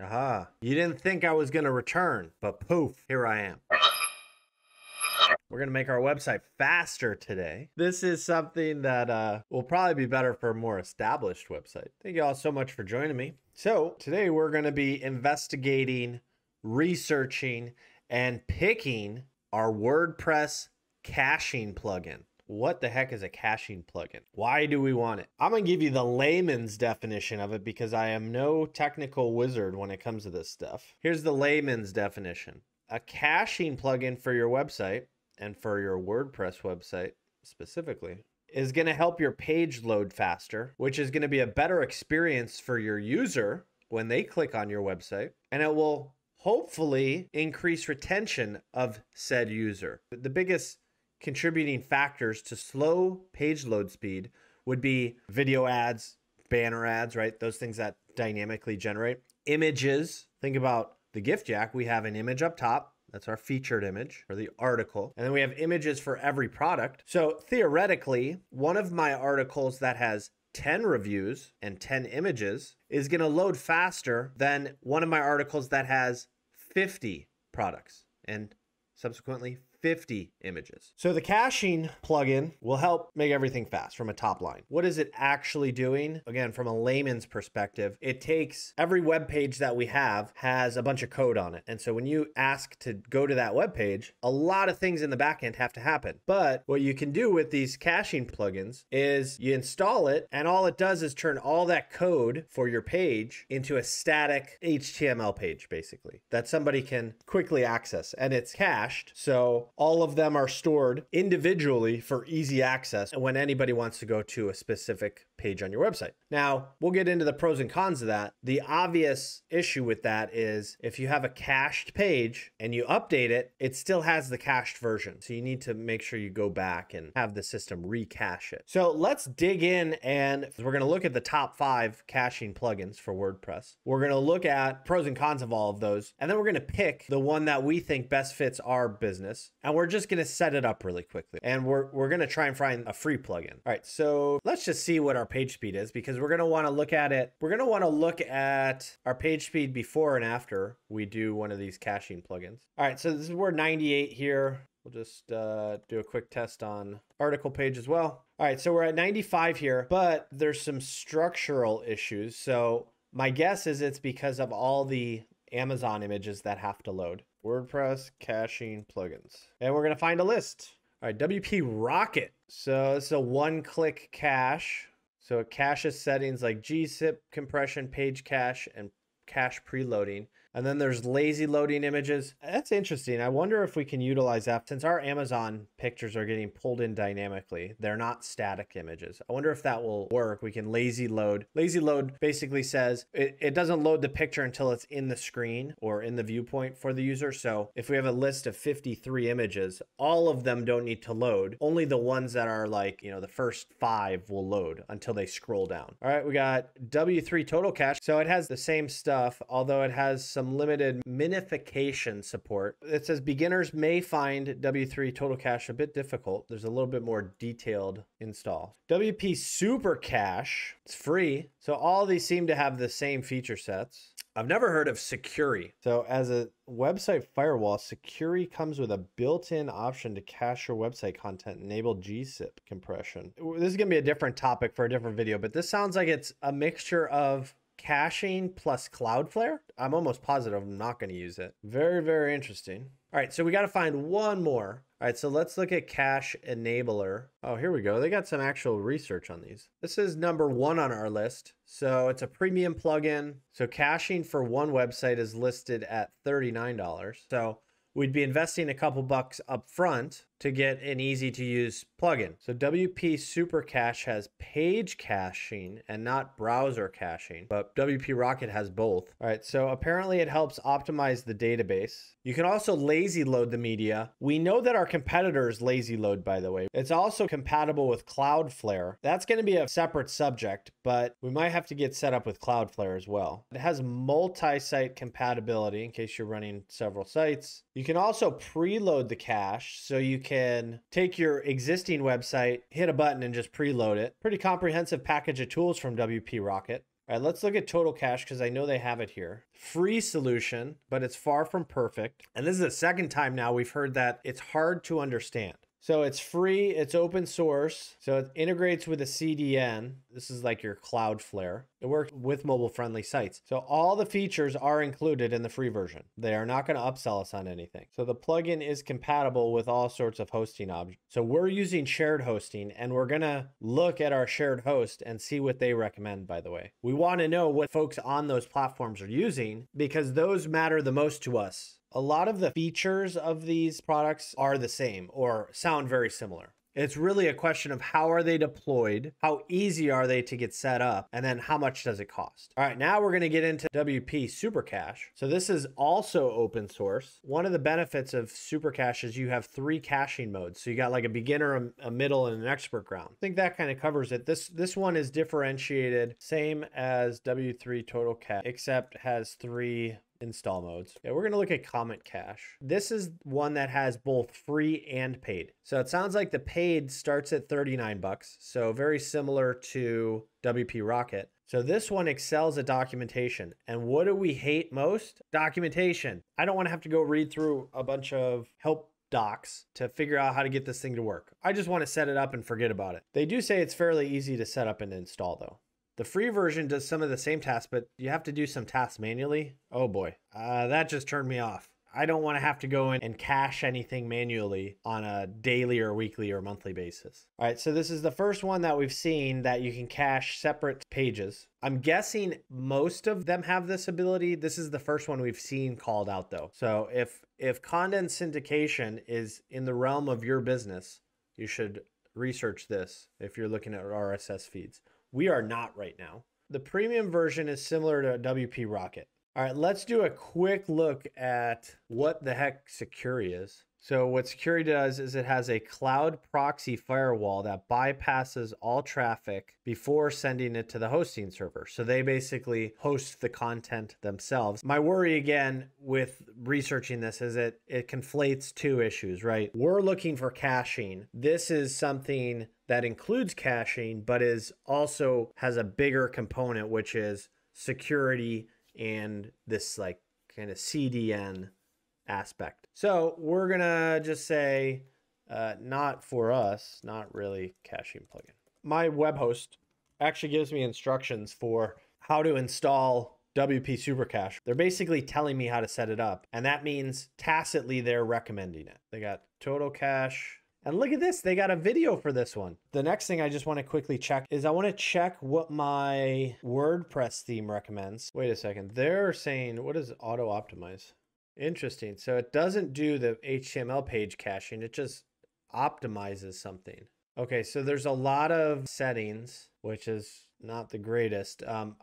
Aha. You didn't think I was going to return, but poof, here I am. We're going to make our website faster today. This is something that will probably be better for a more established website. Thank you all so much for joining me. So today we're going to be investigating, researching, and picking our WordPress caching plugin. What the heck is a caching plugin? Why do we want it? I'm going to give you the layman's definition of it because I am no technical wizard when it comes to this stuff. Here's the layman's definition. A caching plugin for your website, and for your WordPress website specifically, is going to help your page load faster, which is going to be a better experience for your user when they click on your website. And it will hopefully increase retention of said user. The biggest contributing factors to slow page load speed would be video ads, banner ads, right? Those things that dynamically generate. Images. Think about the gift jack. We have an image up top. That's our featured image or the article. And then we have images for every product. So theoretically, one of my articles that has 10 reviews and 10 images is going to load faster than one of my articles that has 50 products and subsequently 50 images. So the caching plugin will help make everything fast from a top line. What is it actually doing? Again, from a layman's perspective, it takes every web page that we have has a bunch of code on it. And so when you ask to go to that web page, a lot of things in the back end have to happen. But what you can do with these caching plugins is you install it and all it does is turn all that code for your page into a static HTML page, basically, that somebody can quickly access, and it's cached. So all of them are stored individually for easy access when anybody wants to go to a specific page on your website. Now, we'll get into the pros and cons of that. The obvious issue with that is if you have a cached page and you update it, it still has the cached version. So you need to make sure you go back and have the system recache it. So let's dig in, and we're going to look at the top 5 caching plugins for WordPress. We're going to look at pros and cons of all of those, and then we're going to pick the one that we think best fits our business. And we're just going to set it up really quickly. And we're going to try and find a free plugin. All right, so let's just see what our page speed is, because we're going to want to look at it. We're going to want to look at our page speed before and after we do one of these caching plugins. All right, so this is we're 98 here. We'll just do a quick test on article page as well. All right, so we're at 95 here, but there's some structural issues. So my guess is it's because of all the Amazon images that have to load. WordPress caching plugins. And we're going to find a list. All right, WP Rocket. So this is a one-click cache. So it caches settings like GZIP, compression, page cache, and cache preloading. And then there's lazy loading images. That's interesting. I wonder if we can utilize that since our Amazon pictures are getting pulled in dynamically. They're not static images. I wonder if that will work. We can lazy load. Lazy load basically says it doesn't load the picture until it's in the screen or in the viewpoint for the user. So if we have a list of 53 images, all of them don't need to load. Only the ones that are like, you know, the first 5 will load until they scroll down. All right, we got W3 Total Cache. So it has the same stuff, although it has some limited minification support. It says beginners may find W3 Total Cache a bit difficult. There's a little bit more detailed install. WP Super Cache, it's free. So all these seem to have the same feature sets. I've never heard of Sucuri. So as a website firewall, Sucuri comes with a built-in option to cache your website content, enable GZIP compression. This is going to be a different topic for a different video, but this sounds like it's a mixture of caching plus Cloudflare. I'm almost positive I'm not going to use it. Very, very interesting. All right, so we got to find one more. All right, so let's look at Cache Enabler. Oh, here we go. They got some actual research on these. This is number 1 on our list. So it's a premium plugin. So caching for one website is listed at $39. So we'd be investing a couple bucks up front to get an easy to use plugin. So WP Super Cache has page caching and not browser caching, but WP Rocket has both. All right, so apparently it helps optimize the database. You can also lazy load the media. We know that our competitors lazy load, by the way. It's also compatible with Cloudflare. That's going to be a separate subject, but we might have to get set up with Cloudflare as well. It has multi-site compatibility in case you're running several sites. You can also preload the cache, so you can take your existing website, hit a button, and just preload it. Pretty comprehensive package of tools from WP Rocket. All right, let's look at Total Cache because I know they have it here. Free solution, but it's far from perfect. And this is the second time now we've heard that it's hard to understand. So it's free, it's open source. So it integrates with a CDN. This is like your Cloudflare. It works with mobile-friendly sites. So all the features are included in the free version. They are not going to upsell us on anything. So the plugin is compatible with all sorts of hosting options. So we're using shared hosting, and we're going to look at our shared host and see what they recommend, by the way. We want to know what folks on those platforms are using because those matter the most to us. A lot of the features of these products are the same or sound very similar. It's really a question of how are they deployed, how easy are they to get set up, and then how much does it cost? All right, now we're going to get into WP Super Cache. So this is also open source. One of the benefits of Super Cache is you have 3 caching modes. So you got like a beginner, a middle, and an expert ground. I think that kind of covers it. This one is differentiated, same as W3 Total Cache, except has 3 install modes. Yeah, we're going to look at Comet Cache. This is one that has both free and paid. So it sounds like the paid starts at $39. So very similar to WP Rocket. So this one excels at documentation. And what do we hate most? Documentation. I don't want to have to go read through a bunch of help docs to figure out how to get this thing to work. I just want to set it up and forget about it. They do say it's fairly easy to set up and install though. The free version does some of the same tasks, but you have to do some tasks manually. Oh boy, that just turned me off. I don't want to have to go in and cache anything manually on a daily or weekly or monthly basis. All right, so this is the first one that we've seen that you can cache separate pages. I'm guessing most of them have this ability. This is the first one we've seen called out though. So if content syndication is in the realm of your business, you should research this if you're looking at RSS feeds. We are not right now. The premium version is similar to WP Rocket. All right, let's do a quick look at what the heck Sucuri is. So what Sucuri does is it has a cloud proxy firewall that bypasses all traffic before sending it to the hosting server. So they basically host the content themselves. My worry again with researching this is that it conflates two issues, right? We're looking for caching. This is something that includes caching, but is also has a bigger component, which is security and this like kind of CDN aspect. So we're gonna just say not for us, not really caching plugin. My web host actually gives me instructions for how to install WP Super Cache. They're basically telling me how to set it up, and that means tacitly they're recommending it. They got Total Cache. And look at this, they got a video for this one. The next thing I just want to quickly check is I want to check what my WordPress theme recommends. Wait a second, they're saying, what is Autoptimize? Interesting, so it doesn't do the HTML page caching, it just optimizes something. Okay, so there's a lot of settings, which is not the greatest. I'm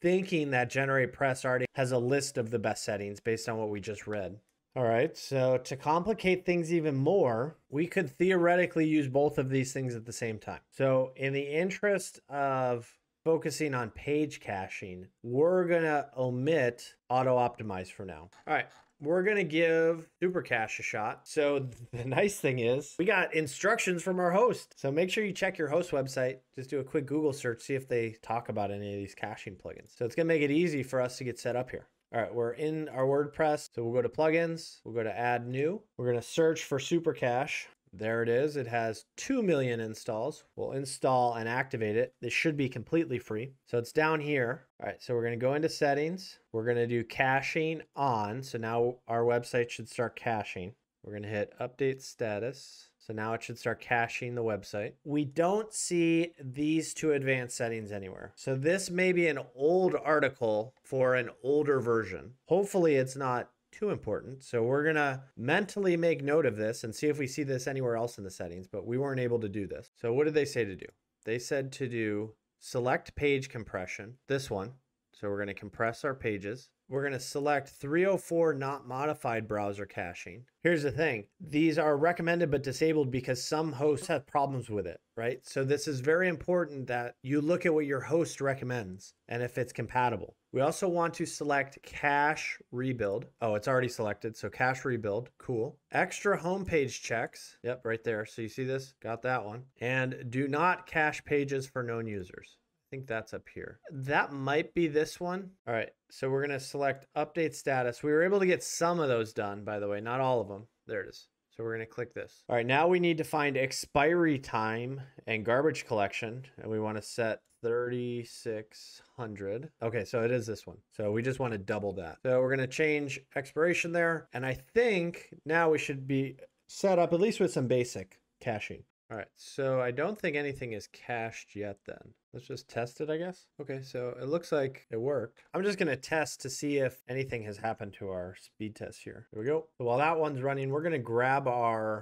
thinking that GeneratePress already has a list of the best settings based on what we just read. All right, so to complicate things even more, we could theoretically use both of these things at the same time. So in the interest of focusing on page caching, we're gonna omit Auto-Optimize for now. All right, we're gonna give Super Cache a shot. So the nice thing is we got instructions from our host. So make sure you check your host website. Just do a quick Google search, see if they talk about any of these caching plugins. So it's gonna make it easy for us to get set up here. All right, we're in our WordPress. So we'll go to plugins, we'll go to add new. We're gonna search for Super Cache. There it is, it has 2 million installs. We'll install and activate it. This should be completely free. So it's down here. All right, so we're gonna go into settings. We're gonna do caching on. So now our website should start caching. We're gonna hit update status. So now it should start caching the website. We don't see these two advanced settings anywhere. So this may be an old article for an older version. Hopefully it's not too important. So we're gonna mentally make note of this and see if we see this anywhere else in the settings, but we weren't able to do this. So what did they say to do? They said to do select page compression, this one. So we're gonna compress our pages. We're gonna select 304 not modified browser caching. Here's the thing, these are recommended but disabled because some hosts have problems with it, right? So this is very important that you look at what your host recommends and if it's compatible. We also want to select cache rebuild. Oh, it's already selected, so cache rebuild, cool. Extra homepage checks, yep, right there. So you see this, got that one. And do not cache pages for known users. think that's up here. That might be this one. All right, so we're gonna select update status. We were able to get some of those done, by the way, not all of them. There it is. So we're gonna click this. All right, now we need to find expiry time and garbage collection, and we wanna set 3600. Okay, so it is this one. So we just wanna double that. So we're gonna change expiration there, and I think now we should be set up at least with some basic caching. All right, so I don't think anything is cached yet then. Let's just test it, I guess. Okay, so it looks like it worked. I'm just gonna test to see if anything has happened to our speed test here. There we go. So while that one's running, we're gonna grab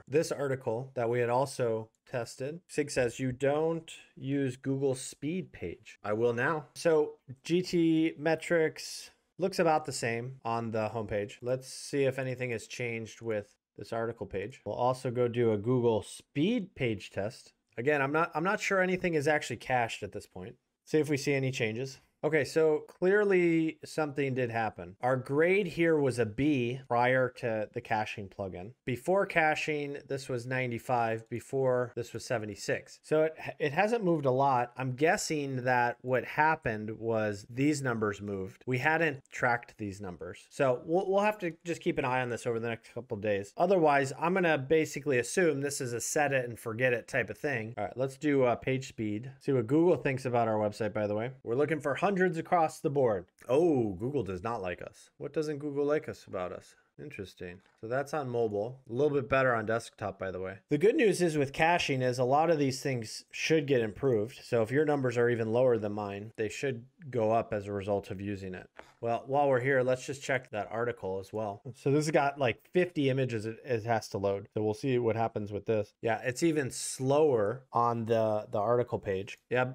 this article that we had also tested. Sig says, you don't use Google Speed page. I will now. So GT Metrics looks about the same on the homepage. Let's see if anything has changed with this article page. We'll also go do a Google Speed page test. Again, I'm not sure anything is actually cached at this point. See if we see any changes. Okay, so clearly something did happen. Our grade here was a B prior to the caching plugin. Before caching, this was 95. Before, this was 76. So it hasn't moved a lot. I'm guessing that what happened was these numbers moved. We hadn't tracked these numbers. So we'll have to just keep an eye on this over the next couple of days. Otherwise, I'm gonna basically assume this is a set it and forget it type of thing. All right, let's do page speed. See what Google thinks about our website, by the way. We're looking for hundreds across the board. Oh, Google does not like us. What doesn't Google like us about us? Interesting. So that's on mobile. A little bit better on desktop, by the way. The good news is with caching is a lot of these things should get improved. So if your numbers are even lower than mine, they should go up as a result of using it. Well, while we're here, let's just check that article as well. So this has got like 50 images it has to load. So we'll see what happens with this. Yeah, it's even slower on the article page. Yeah,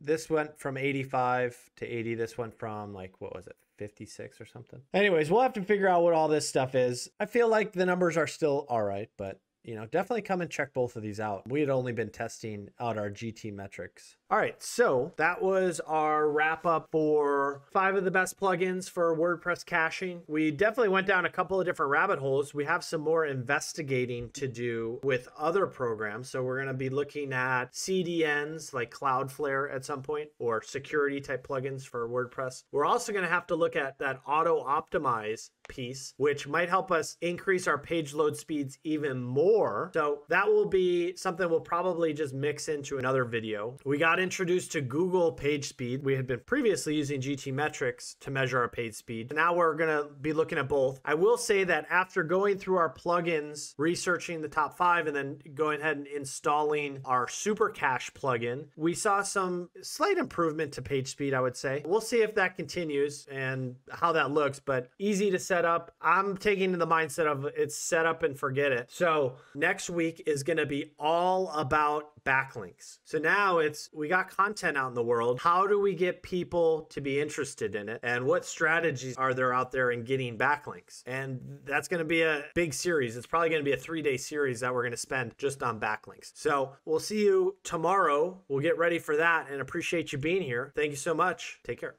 this went from 85 to 80. This went from like, what was it? 56 or something. Anyways, we'll have to figure out what all this stuff is. I feel like the numbers are still all right, but you know, definitely come and check both of these out. We had only been testing out our GT metrics. All right, so that was our wrap up for 5 of the best plugins for WordPress caching. We definitely went down a couple of different rabbit holes. We have some more investigating to do with other programs. So we're going to be looking at CDNs like Cloudflare at some point, or security type plugins for WordPress. We're also going to have to look at that Auto-Optimize piece, which might help us increase our page load speeds even more. So that will be something we'll probably just mix into another video. We got introduced to Google page speed. We had been previously using GT metrics to measure our page speed. Now we're going to be looking at both. I will say that after going through our plugins, researching the top 5, and then going ahead and installing our Super Cache plugin, we saw some slight improvement to page speed, I would say. We'll see if that continues and how that looks, but easy to set up. I'm taking the mindset of it's set up and forget it. So next week is going to be all about backlinks. So now we got content out in the world. How do we get people to be interested in it? And what strategies are there out there in getting backlinks? And that's going to be a big series. It's probably going to be a 3-day series that we're going to spend just on backlinks. So we'll see you tomorrow. We'll get ready for that and appreciate you being here. Thank you so much. Take care.